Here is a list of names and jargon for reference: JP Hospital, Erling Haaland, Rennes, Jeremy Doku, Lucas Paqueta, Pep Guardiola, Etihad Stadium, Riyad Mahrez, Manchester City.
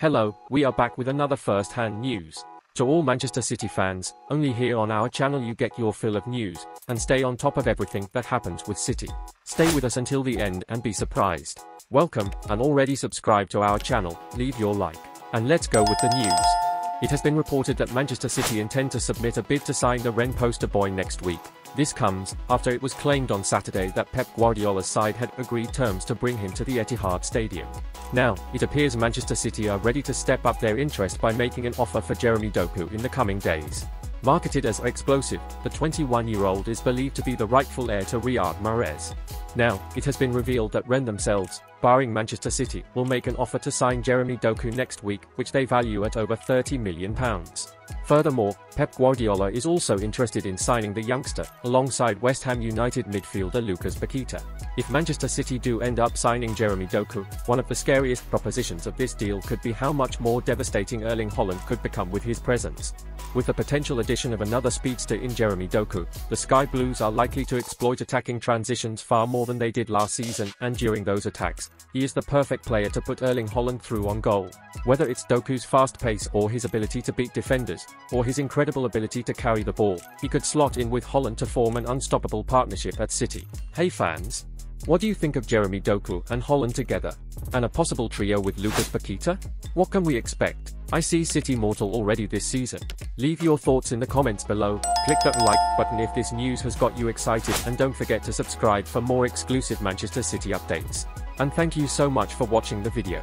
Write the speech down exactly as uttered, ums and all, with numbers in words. Hello, we are back with another first-hand news. To all Manchester City fans, only here on our channel you get your fill of news, and stay on top of everything that happens with City. Stay with us until the end and be surprised. Welcome, and already subscribe to our channel, leave your like. And let's go with the news. It has been reported that Manchester City intend to submit a bid to sign the Rennes poster boy next week. This comes after it was claimed on Saturday that Pep Guardiola's side had agreed terms to bring him to the Etihad Stadium. Now, it appears Manchester City are ready to step up their interest by making an offer for Jeremy Doku in the coming days. Marketed as explosive, the twenty-one-year-old is believed to be the rightful heir to Riyad Mahrez. Now, it has been revealed that Rennes themselves, barring Manchester City, will make an offer to sign Jeremy Doku next week, which they value at over thirty million pounds. Furthermore, Pep Guardiola is also interested in signing the youngster, alongside West Ham United midfielder Lucas Paqueta. If Manchester City do end up signing Jeremy Doku, one of the scariest propositions of this deal could be how much more devastating Erling Haaland could become with his presence. With the potential addition of another speedster in Jeremy Doku, the Sky Blues are likely to exploit attacking transitions far more than they did last season, and during those attacks, he is the perfect player to put Erling Haaland through on goal. Whether it's Doku's fast pace or his ability to beat defenders, or his incredible ability to carry the ball, he could slot in with Haaland to form an unstoppable partnership at City. Hey fans! What do you think of Jeremy Doku and Haaland together? And a possible trio with Lucas Paqueta? What can we expect? I see City mortal already this season. Leave your thoughts in the comments below, click that like button if this news has got you excited, and don't forget to subscribe for more exclusive Manchester City updates. And thank you so much for watching the video.